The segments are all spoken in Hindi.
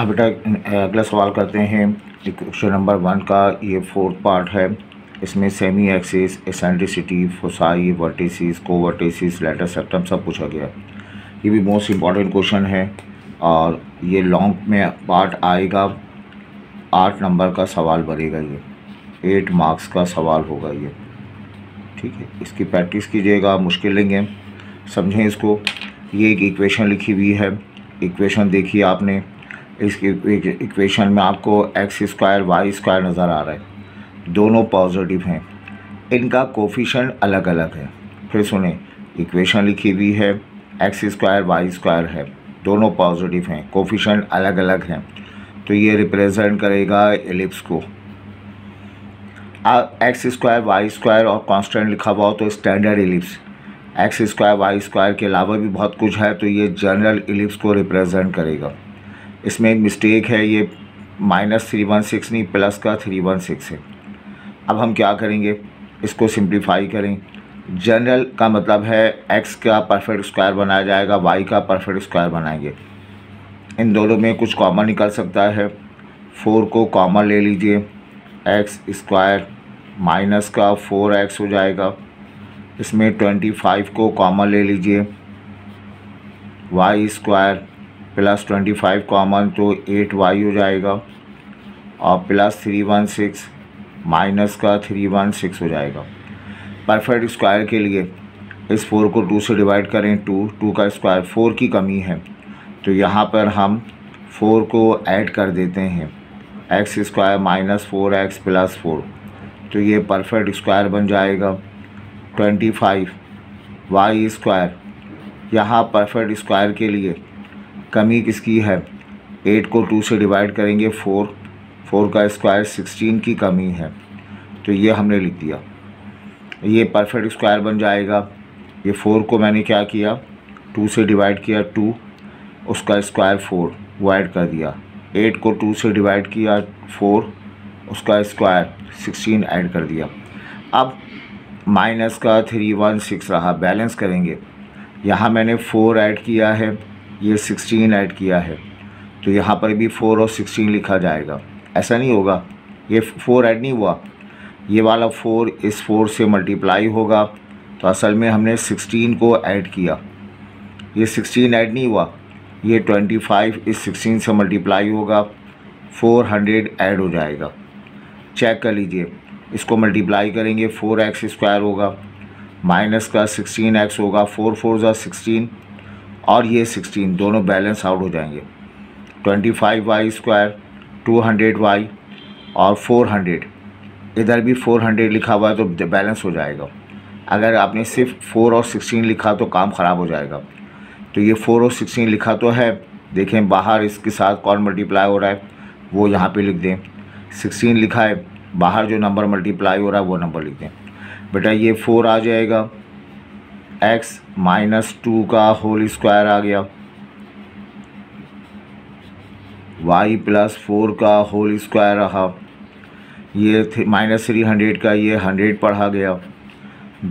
अब बेटा अगला सवाल करते हैं क्वेश्चन नंबर 1 का, ये 4th पार्ट है। इसमें semi axis, eccentricity, foci, vertices, covertices, latus rectum सब पूछा गया है। ये भी मोस्ट इम्पॉर्टेंट क्वेश्चन है और ये लॉन्ग में पार्ट आएगा। 8 नंबर का सवाल बनेगा, ये 8 मार्क्स का सवाल होगा ये, ठीक है। इसकी प्रैक्टिस कीजिएगा, मुश्किल नहीं है, समझें इसको। ये एक इक्वेशन लिखी हुई है, इक्वेशन देखिए आपने, इसकी इक्वेशन में आपको x² y² नज़र आ रहा है, दोनों पॉजिटिव हैं, इनका कोफिशिएंट अलग अलग है। फिर सुने, इक्वेशन लिखी हुई है x² y² है, दोनों पॉजिटिव हैं, कोफिशिएंट अलग अलग हैं, तो ये रिप्रेजेंट करेगा एलिप्स को। अब x² y² और कांस्टेंट लिखा हुआ हो तो स्टैंडर्ड एलिप्स, x² y² के अलावा भी बहुत कुछ है, तो ये जनरल एलिप्स को रिप्रेजेंट करेगा। इसमें एक मिस्टेक है, ये -316 नहीं, प्लस का 316 है। अब हम क्या करेंगे, इसको सिंप्लीफाई करें। जनरल का मतलब है x का परफेक्ट स्क्वायर बनाया जाएगा, y का परफेक्ट स्क्वायर बनाएंगे। इन दोनों में कुछ कॉमन निकल सकता है, 4 को कॉमन ले लीजिए, x² माइनस का 4x हो जाएगा। इसमें 25 को कॉमन ले लीजिए, y² प्लस 25 कॉमन तो 8y हो जाएगा, और प्लस 316 माइनस का 316 हो जाएगा। परफेक्ट स्क्वायर के लिए इस 4 को 2 से डिवाइड करें, 2 का स्क्वायर, 4 की कमी है, तो यहाँ पर हम 4 को ऐड कर देते हैं, x² - 4x + 4, तो ये परफेक्ट स्क्वायर बन जाएगा। 25 y², यहाँ परफेक्ट स्क्वायर के लिए कमी किसकी है, 8 को 2 से डिवाइड करेंगे, 4 का स्क्वायर 16 की कमी है, तो ये हमने लिख दिया, ये परफेक्ट स्क्वायर बन जाएगा। ये 4 को मैंने क्या किया, 2 से डिवाइड किया, 2 उसका स्क्वायर 4 वो ऐड कर दिया, 8 को 2 से डिवाइड किया, 4 उसका स्क्वायर 16 ऐड कर दिया। अब माइनस का 316 रहा, बैलेंस करेंगे, यहाँ मैंने 4 ऐड किया है, ये 16 ऐड किया है, तो यहाँ पर भी 4 और 16 लिखा जाएगा। ऐसा नहीं होगा, ये 4 ऐड नहीं हुआ, ये वाला 4 इस 4 से मल्टीप्लाई होगा, तो असल में हमने 16 को ऐड किया, ये 16 ऐड नहीं हुआ, ये 25 इस 16 से मल्टीप्लाई होगा, 400 ऐड हो जाएगा। चेक कर लीजिए, इसको मल्टीप्लाई करेंगे, 4x² होगा, माइनस का 16x होगा, 4×4 = 16 और ये 16, दोनों बैलेंस आउट हो जाएंगे। 25y², 200y और 400, इधर भी 400 लिखा हुआ है तो बैलेंस हो जाएगा। अगर आपने सिर्फ 4 और 16 लिखा तो काम ख़राब हो जाएगा, तो ये 4 और 16 लिखा तो है, देखें बाहर इसके साथ कौन मल्टीप्लाई हो रहा है, वो यहाँ पे लिख दें, 16 लिखा है, बाहर जो नंबर मल्टीप्लाई हो रहा है वो नंबर लिख दें। बेटा ये 4 आ जाएगा, x - 2 का होल स्क्वायर आ गया, y + 4 का होल स्क्वायर रहा, ये -300 का ये 100 पढ़ा गया,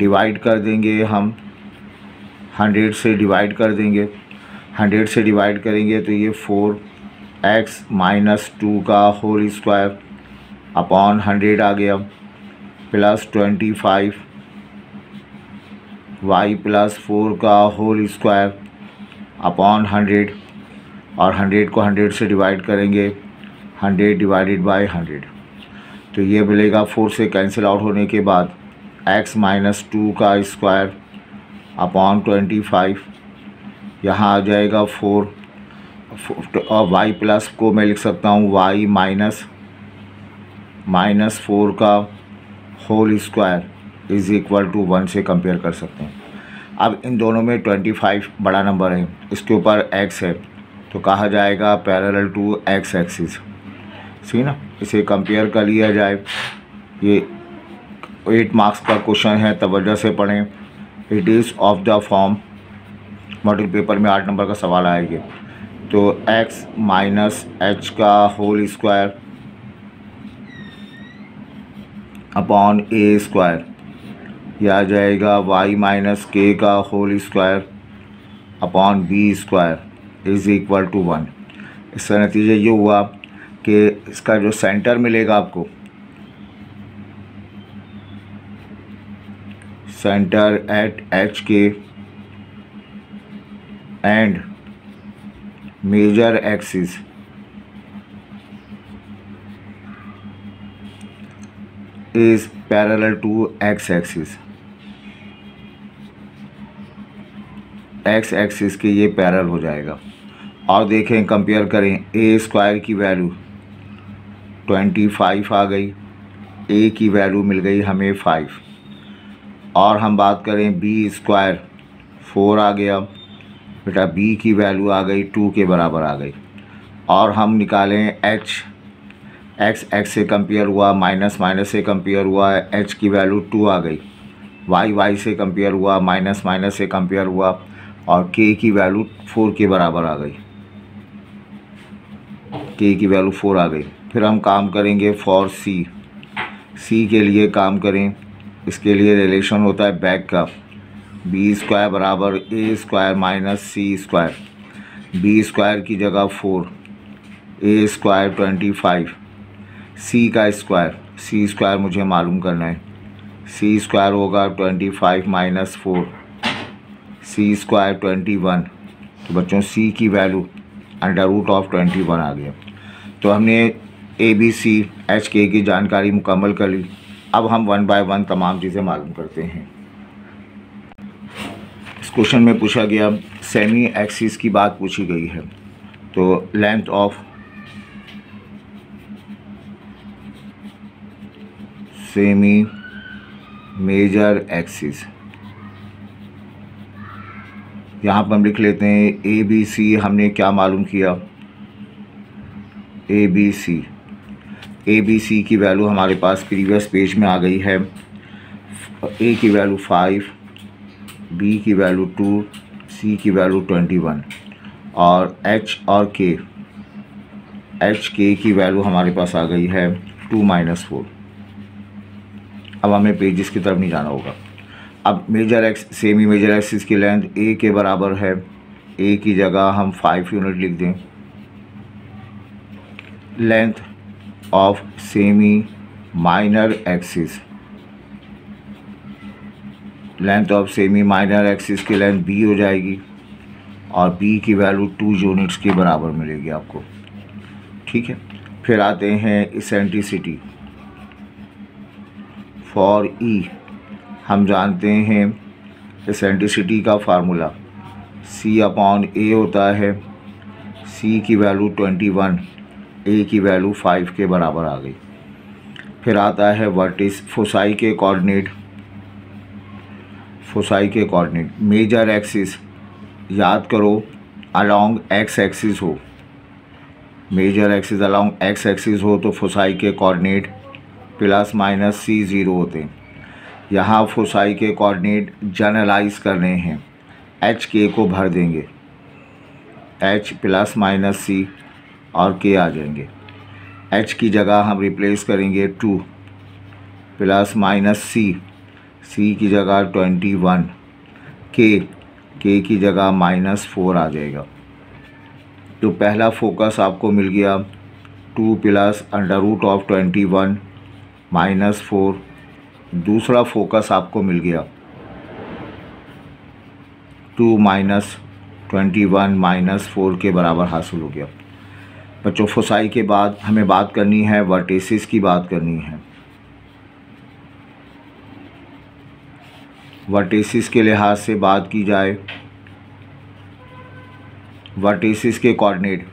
डिवाइड कर देंगे हम, 100 से डिवाइड कर देंगे, 100 से डिवाइड करेंगे तो ये 4x - 2 का होल स्क्वायर अपॉन 100 आ गया, प्लस 25y + 4 का होल स्क्वायर अपॉन 100, और 100 को 100 से डिवाइड करेंगे, 100 ÷ 100, तो ये मिलेगा 4 से कैंसिल आउट होने के बाद x - 2 का स्क्वायर अपॉन 25, यहाँ आ जाएगा 4 और y+ को मैं लिख सकता हूँ y - -4 का होल स्क्वायर = 1 से कंपेयर कर सकते हैं। अब इन दोनों में 25 बड़ा नंबर है, इसके ऊपर x है, तो कहा जाएगा पैरेलल टू x एक्सिस, सही ना, इसे कंपेयर कर लिया जाए। ये 8 मार्क्स का क्वेश्चन है, तवज्जो से पढ़ें। It is of the form, model paper में 8 नंबर का सवाल आएंगे, तो x - h का whole square upon a square, यह आ जाएगा y - k का whole square upon b square = 1। इसका नतीजा ये हुआ कि इसका जो सेंटर मिलेगा आपको, सेंटर एट एच के and major axis, is parallel to x-axis, x-axis के ये पैरल हो जाएगा। और देखें, कंपेयर करें, ए स्क्वायर की वैल्यू 25 आ गई, ए की वैल्यू मिल गई हमें 5। और हम बात करें बी स्क्वायर 4 आ गया बेटा, बी की वैल्यू आ गई 2 के बराबर आ गई। और हम निकालें एच, एक्स एक्स से कंपेयर हुआ, माइनस माइनस से कंपेयर हुआ, एच की वैल्यू 2 आ गई। वाई वाई से कंपेयर हुआ, माइनस माइनस से कंपेयर हुआ, और के की वैल्यू 4 के बराबर आ गई, के की वैल्यू 4 आ गई। फिर हम काम करेंगे फॉर सी, सी के लिए काम करें। इसके लिए रिलेशन होता है बैक का, बी स्क्वायर बराबर ए स्क्वायर माइनस सी स्क्वायर, बी स्क्वायर की जगह 4, ए स्क्वायर 25, सी का स्क्वायर, सी स्क्वायर मुझे मालूम करना है, सी स्क्वायर होगा 25 माइनस 4, सी स्क्वायर 21। तो बच्चों सी की वैल्यू अंडर रूट ऑफ 21 आ गया। तो हमने ए बी सी एच के की जानकारी मुकम्मल कर ली। अब हम 1 बाय 1 तमाम चीज़ें मालूम करते हैं। इस क्वेश्चन में पूछा गया, सेमी एक्सिस की बात पूछी गई है, तो length of semi major axis, यहाँ पर हम लिख लेते हैं ए बी सी। हमने क्या मालूम किया, A B C, A B C की वैल्यू हमारे पास प्रीवियस पेज में आ गई है। ए की वैल्यू 5, बी की वैल्यू 2, सी की वैल्यू 21, और एच और के, एच के की वैल्यू हमारे पास आ गई है 2 माइनस 4। अब हमें पेजेस की तरफ नहीं जाना होगा। अब major axis, semi major axis की लेंथ ए के बराबर है, ए की जगह हम 5 यूनिट लिख दें। Length of semi minor axis, length of semi minor axis की लेंथ बी हो जाएगी, और बी की वैल्यू 2 यूनिट्स के बराबर मिलेगी आपको, ठीक है। फिर आते हैं इसेंट्रिसिटी, फॉर ई हम जानते हैं इसेंट्रिसिटी का फार्मूला सी अपॉन ए होता है, सी की वैल्यू 21, ए की वैल्यू 5 के बराबर आ गई। फिर आता है वर्टिस, फोसाई के कोऑर्डिनेट, फोसाई के कोऑर्डिनेट मेजर एक्सिस याद करो अलोंग एक्स एक्सिस हो, major axis along x axis हो, तो फोसाई के कोऑर्डिनेट प्लस माइनस C0 होते हैं। यहाँ फोसाई के कोऑर्डिनेट जनरलाइज करने हैं, HK को भर देंगे, H प्लस माइनस C और K आ जाएंगे। H की जगह हम रिप्लेस करेंगे 2 प्लस माइनस C, C की जगह 21, K की जगह -4 आ जाएगा। तो पहला फोकस आपको मिल गया 2 प्लस अंडर रूट ऑफ 21 -4। दूसरा फोकस आपको मिल गया 2 - 21 - 4 के बराबर हासिल हो गया। बच्चों फोसाई के बाद हमें बात करनी है वर्टिसेस की, बात करनी है वर्टिसेस के लिहाज से बात की जाए। वर्टिसेस के कोऑर्डिनेट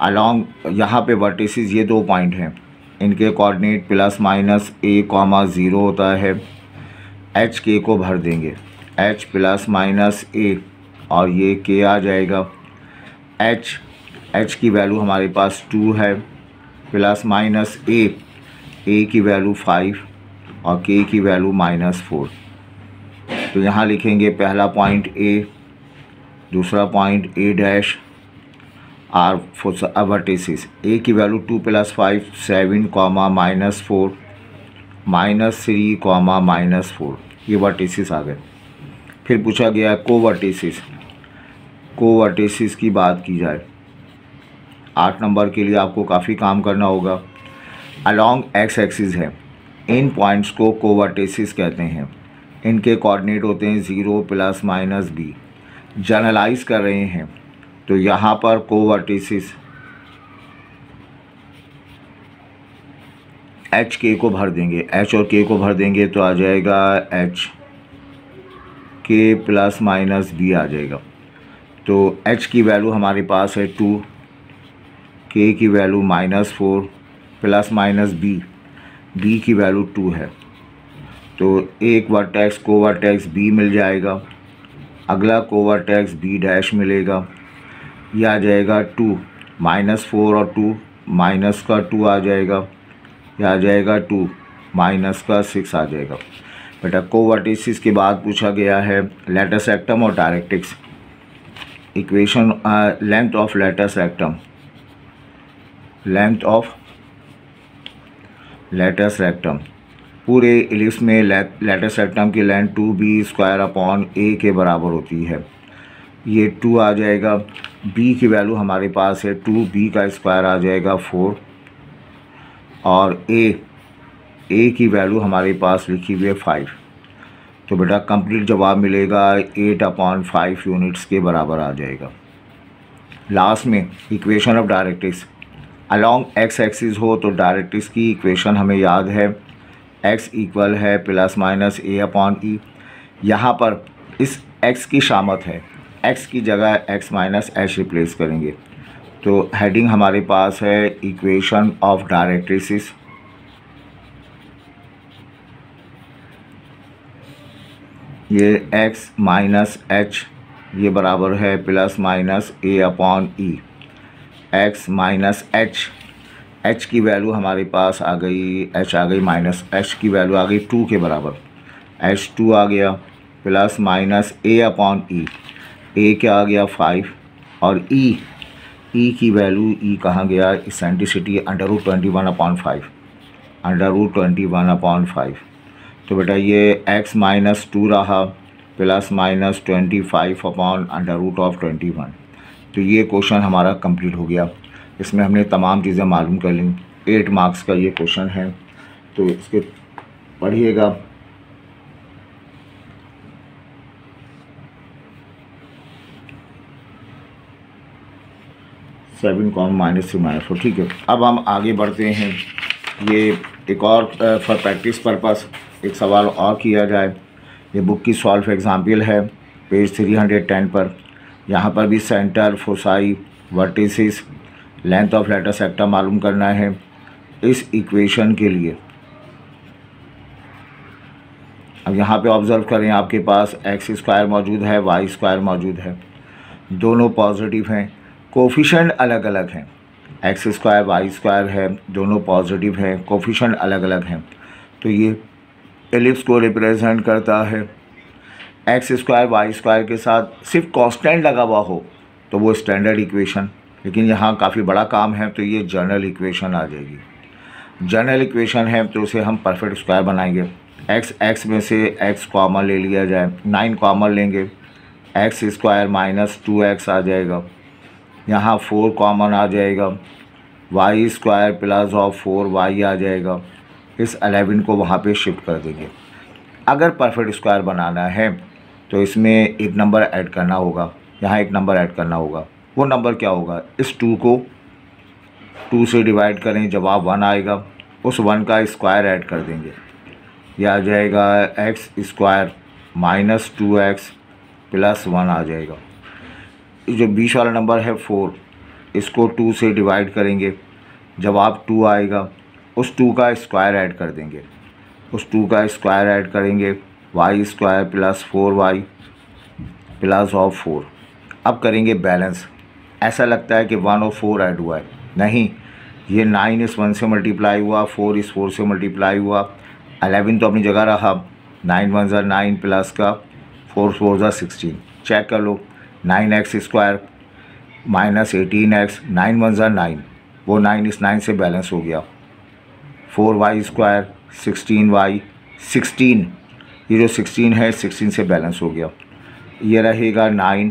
अलोंग, यहाँ पे वर्टिसेस ये 2 पॉइंट हैं, इनके कोऑर्डिनेट प्लस माइनस A, 0 होता है। एच के को भर देंगे, H प्लस माइनस A और ये K आ जाएगा। H की वैल्यू हमारे पास 2 है, प्लस माइनस A की वैल्यू 5 और K की वैल्यू -4। तो यहाँ लिखेंगे पहला पॉइंट A, दूसरा point A' are for vertices. A की वैल्यू 2 + 5 7 - -4 - 3 - -4, ये वर्टिसेस आ गए। फिर पूछा गया कोवर्टिसेस, कोवर्टिसेस की बात की जाए। 8 नंबर के लिए आपको काफ़ी काम करना होगा। अलॉन्ग एक्स एक्सिस है, इन पॉइंट्स को कोवर्टिसेस कहते हैं। इनके कोऑर्डिनेट होते हैं 0 ± b। जनरलाइज कर रहे हैं तो यहाँ पर कोवर्टिसेस एच के को भर देंगे, एच और के को भर देंगे तो आ जाएगा HK ± b आ जाएगा। तो H की वैल्यू हमारे पास है 2, K की वैल्यू -4 ± b, B की वैल्यू 2 है। तो एक वर्टेक्स कोवर्टेक्स B मिल जाएगा, अगला कोवर्टेक्स B' मिलेगा, यह आ जाएगा 2 -4 और 2 माइनस का 2 आ जाएगा, यह आ जाएगा 2 माइनस का 6 आ जाएगा। बेटा कोवर्टिसेस के बाद पूछा गया है लैटस रेक्टम और directrix. Equation length of latus rectum, length of latus rectum पूरे एलिप्स में लैटस रेक्टम की लेंथ 2b² / a के बराबर होती है। ये 2 आ जाएगा, b की वैल्यू हमारे पास है 2, b² आ जाएगा 4 और a की वैल्यू हमारे पास लिखी हुई है 5। तो बेटा कंप्लीट जवाब मिलेगा 8/5 यूनिट्स के बराबर आ जाएगा। लास्ट में equation of directrix, along x axis हो तो डायरेक्ट्रिक्स की इक्वेशन हमें याद है x = ± a/e। यहाँ पर इस x की शामत है, x की जगह x - h रिप्लेस करेंगे तो हेडिंग हमारे पास है इक्वेशन ऑफ डायरेक्ट्रिक्स। ये x - h ये बराबर है ± a/e। x - h, h की वैल्यू हमारे पास आ गई, h आ गई -h की वैल्यू आ गई 2 के बराबर, h2 आ गया ± a/e, a क्या आ गया 5 और e की वैल्यू कहाँ गया, इसेंट्रिसिटी √21/5, √21/5। तो बेटा ये x - 2 रहा ± 25/√21। तो ये क्वेश्चन हमारा कंप्लीट हो गया। इसमें हमने तमाम चीज़ें मालूम कर लीं। 8 मार्क्स का ये क्वेश्चन है तो इसके पढ़िएगा। (7, -3, -4) ठीक है। अब हम आगे बढ़ते हैं। ये एक और फॉर प्रैक्टिस पर्पस एक सवाल और किया जाए। ये बुक की सॉल्व एग्जाम्पल है पेज 310 पर। यहाँ पर भी centre, foci, vertices, length of latus rectum मालूम करना है। इस इक्वेशन के लिए अब यहाँ पे ऑब्जर्व करें, आपके पास x² मौजूद है, y² मौजूद है, दोनों पॉजिटिव हैं, कोफिशिएंट अलग अलग हैं। x² y² है, दोनों पॉजिटिव हैं, कोफिशिएंट अलग अलग हैं। तो ये एलिप्स को रिप्रेजेंट करता है। x² y² के साथ सिर्फ कांस्टेंट लगा हुआ हो तो वो स्टैंडर्ड इक्वेशन, लेकिन यहाँ काफ़ी बड़ा काम है तो ये जनरल इक्वेशन आ जाएगी। जनरल इक्वेशन है तो उसे हम परफेक्ट स्क्वायर बनाएंगे। x में से x कॉमन ले लिया जाए, 9 कॉमन लेंगे, x² - 2x आ जाएगा, यहाँ 4 कॉमन आ जाएगा, y² + 4y आ जाएगा। इस 11 को वहाँ पे शिफ्ट कर देंगे। अगर परफेक्ट स्क्वायर बनाना है तो इसमें एक नंबर ऐड करना होगा, यहाँ एक नंबर ऐड करना होगा। वो नंबर क्या होगा, इस 2 को 2 से डिवाइड करें, जवाब 1 आएगा। उस 1 का स्क्वायर ऐड कर देंगे, यह आ जाएगा x² - 2x + 1 आ जाएगा। जो बीच वाला नंबर है 4, इसको 2 से डिवाइड करेंगे, जवाब 2 आएगा। उस 2 का स्क्वायर ऐड कर देंगे, उस 2 का स्क्वायर ऐड करेंगे, y² + 4y + 4। अब करेंगे बैलेंस। ऐसा लगता है कि 1 और 4 ऐड हुआ है, नहीं, ये 9 इस 1 से मल्टीप्लाई हुआ, 4 इस 4 से मल्टीप्लाई हुआ, 11 तो अपनी जगह रहा, 9 × 1 = 9 + 4 × 4 = 16। चेक कर लो, 9x² - 18x, 9 × 1 = 9, वो 9 इस 9 से बैलेंस हो गया, 4y² 16y, 16, ये जो 16 है 16 से बैलेंस हो गया। ये रहेगा 9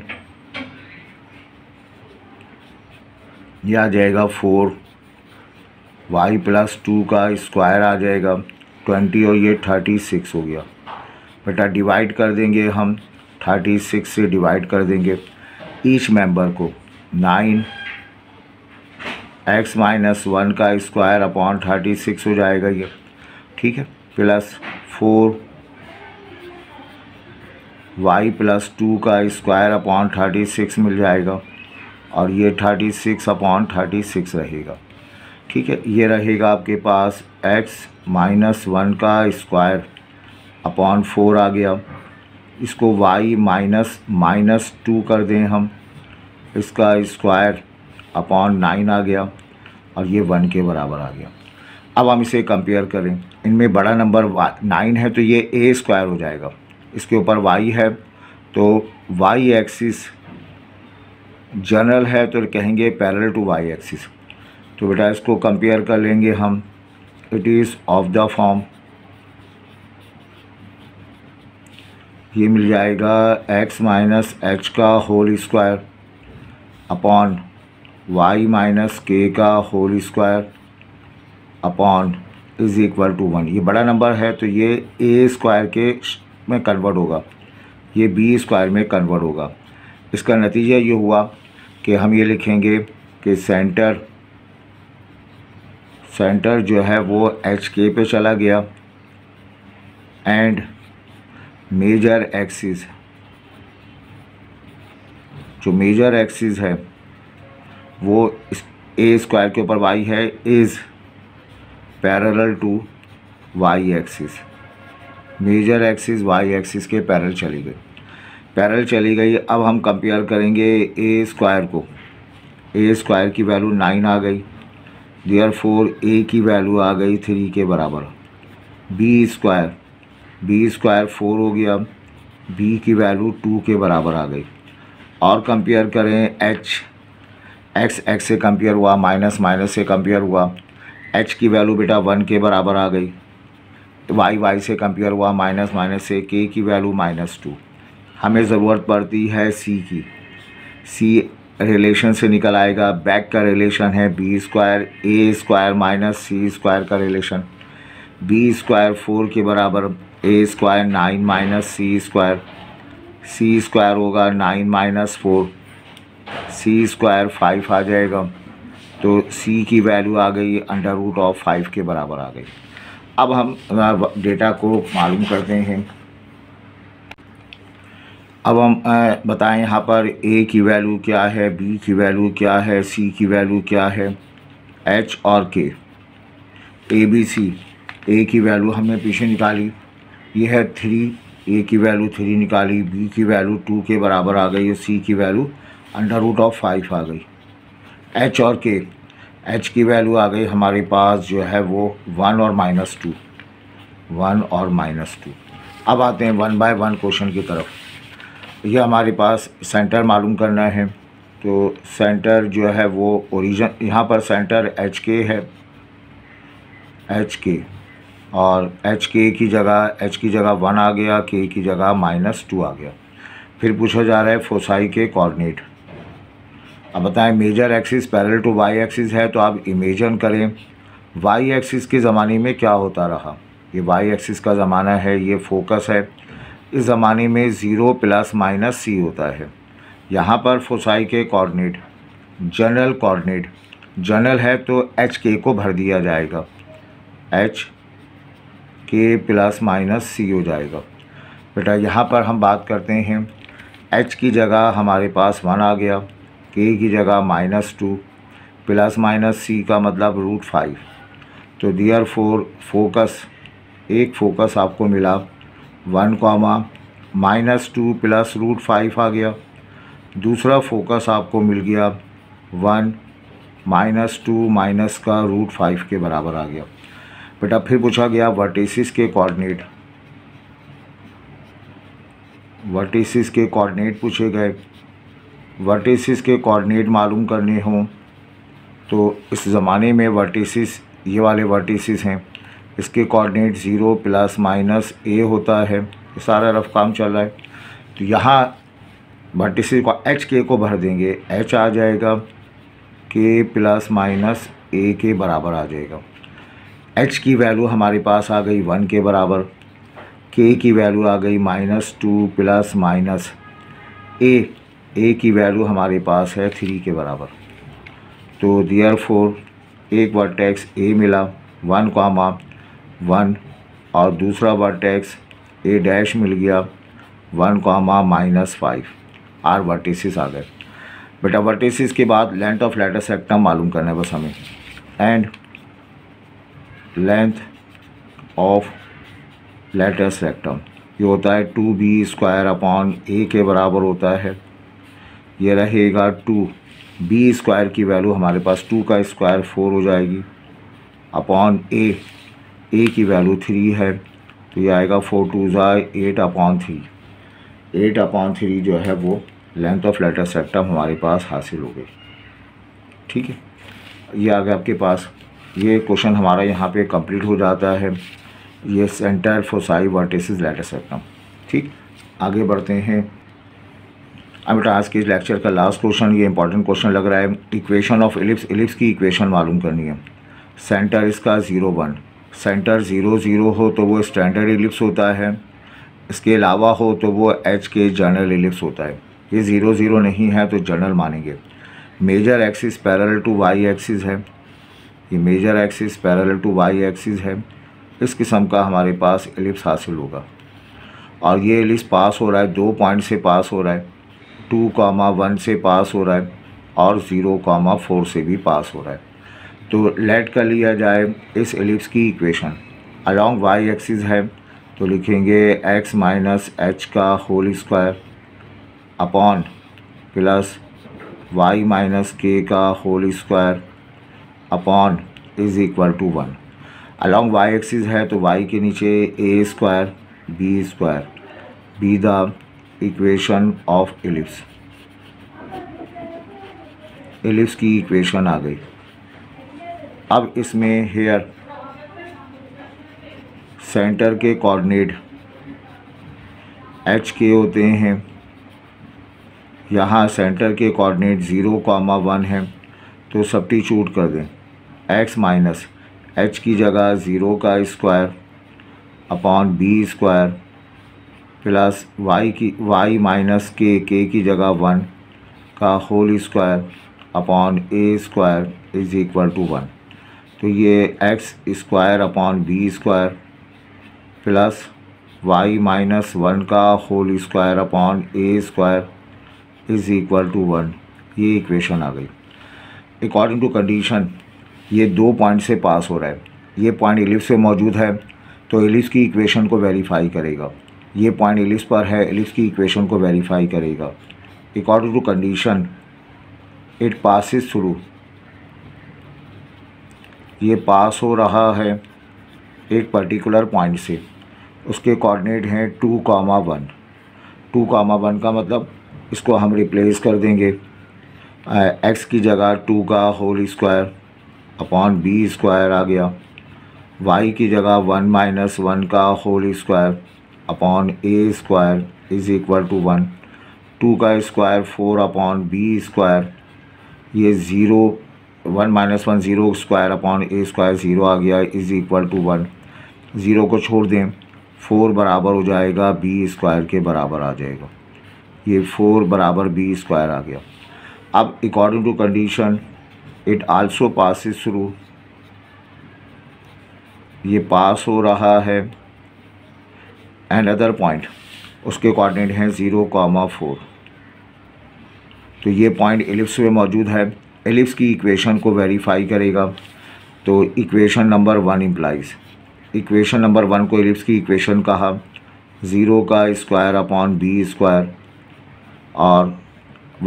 यह आ जाएगा 4, y प्लस 2 का स्क्वायर आ जाएगा 20 और ये 36 हो गया बेटा। डिवाइड कर देंगे हम 36 से डिवाइड कर देंगे ईच मेंबर को 9 x माइनस 1 का स्क्वायर अपॉन 36 हो जाएगा ये, ठीक है, प्लस 4 y प्लस 2 का स्क्वायर अपॉन 36 मिल जाएगा और ये 36 अपॉन 36 रहेगा, ठीक है। ये रहेगा आपके पास x माइनस 1 का स्क्वायर अपॉन 4 आ गया। इसको y माइनस 2 कर दें हम, इसका स्क्वायर अपॉन 9 आ गया और ये 1 के बराबर आ गया। अब हम इसे कंपेयर करें, इनमें बड़ा नंबर 9 है तो ये a स्क्वायर हो जाएगा, इसके ऊपर y है तो y एक्सिस जनरल है तो कहेंगे पैरेलल टू y एक्सिस। तो बेटा इसको कंपेयर कर लेंगे हम, it is of the form ये मिल जाएगा x माइनस h का whole square upon y minus k का whole square upon is equal to 1। ये बड़ा नंबर है तो ये a स्क्वायर के में कन्वर्ट होगा, ये b स्क्वायर में कन्वर्ट होगा। इसका नतीजा ये हुआ कि हम ये लिखेंगे कि सेंटर जो है वो HK पे चला गया एंड मेजर एक्सिस है वो a स्क्वायर के ऊपर y है, is parallel to y axis. Major axis y axis के पैरेलल चली गई। अब हम कंपेयर करेंगे a स्क्वायर को, a स्क्वायर की वैल्यू 9 आ गई, देयरफॉर a की वैल्यू आ गई 3 के बराबर। बी स्क्वायर 4 हो गया, b की वैल्यू 2 के बराबर आ गई। और कंपेयर करें h, x x से कंपेयर हुआ, माइनस माइनस से कंपेयर हुआ, h की वैल्यू बेटा 1 के बराबर आ गई। y y से कंपेयर हुआ, माइनस माइनस से, k की वैल्यू -2। हमें ज़रूरत पड़ती है c की, c रिलेशन से निकल आएगा, बैक का रिलेशन है बी स्क्वायर, ए स्क्वायर माइनस सी स्क्वायर का रिलेशन। बी स्क्वायर 4 के बराबर, ए स्क्वायर 9 माइनस सी स्क्वायर, सी स्क्वायर होगा 9 माइनस 4, सी स्क्वायर 5 आ जाएगा। तो सी की वैल्यू आ गई √5 के बराबर आ गई। अब हम डेटा को मालूम करते हैं। अब हम बताएं यहाँ पर a की वैल्यू क्या है, b की वैल्यू क्या है, c की वैल्यू क्या है, h और k, a b c। a की वैल्यू हमने पीछे निकाली, यह है 3, a की वैल्यू 3 निकाली, b की वैल्यू 2 के बराबर आ गई और c की वैल्यू √5 आ गई। h और k, h की वैल्यू आ गई हमारे पास जो है वो 1 और -2। अब आते हैं 1 by 1 क्वेश्चन की तरफ। यह हमारे पास सेंटर मालूम करना है, तो सेंटर जो है वो ओरिजिन, यहाँ पर सेंटर HK है, HK और HK की जगह 1 आ गया, K की जगह -2 आ गया। फिर पूछा जा रहा है फोसाई के कोऑर्डिनेट। अब बताएं major axis parallel to y axis है तो आप इमेजिन करें y एक्सिस के ज़माने में क्या होता रहा। ये y एक्सिस का ज़माना है, ये फोकस है, इस ज़माने में 0 ± c होता है। यहाँ पर फोसाई के कोऑर्डिनेट जनरल है तो HK को भर दिया जाएगा, HK ± c हो जाएगा। बेटा यहाँ पर हम बात करते हैं, H की जगह हमारे पास 1 आ गया, K की जगह -2, ± c का मतलब √5। तो देयरफॉर फोकस, एक फोकस आपको मिला 1, -2 + √5 आ गया। दूसरा फोकस आपको मिल गया 1 - 2 - का √5 के बराबर आ गया। बेटा फिर पूछा गया वर्टिसेस के कोऑर्डिनेट पूछे गए। वर्टिसेस के कोऑर्डिनेट मालूम करने हों तो इस ज़माने में वर्टिसेस, ये वाले वर्टिसेस हैं, इसके कोऑर्डिनेट 0 ± a होता है। सारा रफ काम चल रहा है तो यहाँ वर्टिसेस को HK को भर देंगे, H आ जाएगा, के प्लस माइनस ए के बराबर आ जाएगा। h की वैल्यू हमारे पास आ गई 1 के बराबर, k की वैल्यू आ गई -2 प्लस माइनस a की वैल्यू हमारे पास है 3 के बराबर। तो देयरफॉर एक वर्टेक्स a मिला 1,1 और दूसरा वर्टेक्स a डैश मिल गया 1,-5। आर वर्टिसेस आ गए बेटा। वर्टिसेस के बाद लेंथ ऑफ लैटर सेक्टम मालूम करना है बस हमें, and length of latus rectum ये होता है 2b² अपॉन a के बराबर होता है। ये रहेगा 2b² की वैल्यू हमारे पास 2 का स्क्वायर 4 हो जाएगी अपॉन a की वैल्यू 3 है तो ये आएगा 4 × 2 = 8 अपॉन 3। 8/3 जो है वो लेंथ ऑफ लैटर सेक्टम हमारे पास हासिल हो गई। ठीक है, ये आ गया आपके पास। ये क्वेश्चन हमारा यहाँ पे कंप्लीट हो जाता है। ये centre for side vertices latus rectum. ठीक, आगे बढ़ते हैं। अब बेटा आज के इस लेक्चर का लास्ट क्वेश्चन, ये इंपॉर्टेंट क्वेश्चन लग रहा है। इक्वेशन ऑफ एलिप्स, एलिप्स की इक्वेशन मालूम करनी है। सेंटर इसका 0,1, सेंटर 0,0 हो तो वो स्टैंडर्ड एलिप्स होता है, इसके अलावा हो तो वो एच के जनरल एलिप्स होता है। ये 0,0 नहीं है तो जनरल मानेंगे। Major axis parallel to y axis है, ये major axis parallel to y axis है। इस किस्म का हमारे पास एलिप्स हासिल होगा। और ये एलिप्स पास हो रहा है 2 पॉइंट से, पास हो रहा है 2,1 से, पास हो रहा है और 0,4 से भी पास हो रहा है। तो लेट कर लिया जाए इस एलिप्स की इक्वेशन। अलॉन्ग वाई एक्सिस है तो लिखेंगे x - h² + y - k² = 1 along y axis है तो y के नीचे a² b² be the equation of ellipse. Ellipse की इक्वेशन आ गई। अब इसमें हेयर सेंटर के कोऑर्डिनेट एच के होते हैं। यहाँ सेंटर के कोऑर्डिनेट 0,1 है तो सब्स्टिट्यूट कर दें। x - h की जगह 0 का square upon b square plus y - k की जगह 1 का whole square upon a square = 1। तो ये x² upon b² plus y - 1 का whole square upon a square = 1। ये इक्वेशन आ गई। अकॉर्डिंग टू कंडीशन ये 2 पॉइंट से पास हो रहा है, ये पॉइंट एलिप्स पे मौजूद है तो एलिप्स की इक्वेशन को वेरीफाई करेगा। ये पॉइंट एलिप्स पर है, एलिप्स की इक्वेशन को वेरीफाई करेगा। According to condition it passes through, ये पास हो रहा है एक पर्टिकुलर पॉइंट से, उसके कोऑर्डिनेट हैं 2,1। 2,1 का मतलब इसको हम रिप्लेस कर देंगे, x की जगह 2 का whole square upon b square आ गया, y की जगह 1 - 1 का whole square upon a square = 1, 2 का स्क्वायर 4 अपॉन b स्क्वायर ये 0 - 1 0 स्क्वायर अपॉन a स्क्वायर 0 आ गया = 1। 0 को छोड़ दें, 4 बराबर हो जाएगा b² के बराबर आ जाएगा। ये 4 बराबर b² आ गया। अब according to condition it also passes through, ये पास हो रहा है एंड अदर पॉइंट, उसके कोऑर्डिनेट हैं 0,4। तो ये पॉइंट एलिप्स में मौजूद है, एलिप्स की इक्वेशन को वेरीफाई करेगा। तो equation number 1 implies, equation number 1 को एलिप्स की इक्वेशन कहा। 0 का स्क्वायर अपॉन b स्क्वायर और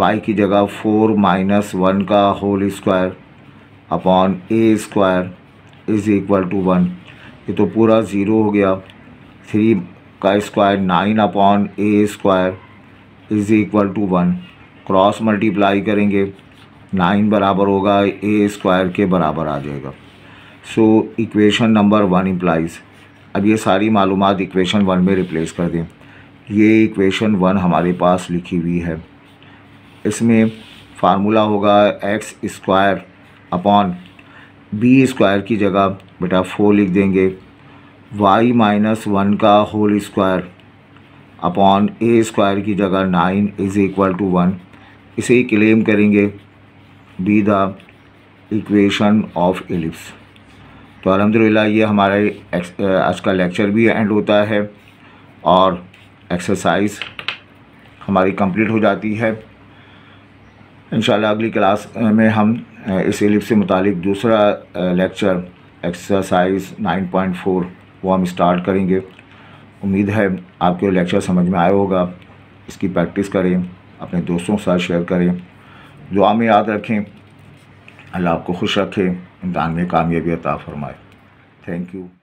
y की जगह 4 - 1 का whole square upon a square = 1। ये तो पूरा 0 हो गया। 3 का square 9 upon a square = 1। Cross multiply करेंगे, 9 बराबर होगा a² के बराबर आ जाएगा। So equation number 1 implies. अब ये सारी मालूमात इक्वेशन 1 में रिप्लेस कर दें। ये इक्वेशन 1 हमारे पास लिखी हुई है। इसमें फार्मूला होगा x square upon b square की जगह बेटा 4 लिख देंगे, वाई माइनस 1 का whole square upon a square की जगह 9 इज़ इक्वल टू 1। इसे ही क्लेम करेंगे be the equation of ellipse. तो अलहमदिल्ला ये हमारा आज का लेक्चर भी एंड होता है और एक्सरसाइज हमारी कंप्लीट हो जाती है। इंशाल्लाह अगली क्लास में हम इस एलिप्स से मुतालिक दूसरा लेक्चर एक्सरसाइज 9.4 वो हम स्टार्ट करेंगे। उम्मीद है आपको लेक्चर समझ में आया होगा। इसकी प्रैक्टिस करें, अपने दोस्तों के साथ शेयर करें। दुआ में याद रखें, अल्लाह आपको खुश रखे, इम्तिहान में कामयाबी अता फरमाए। Thank you.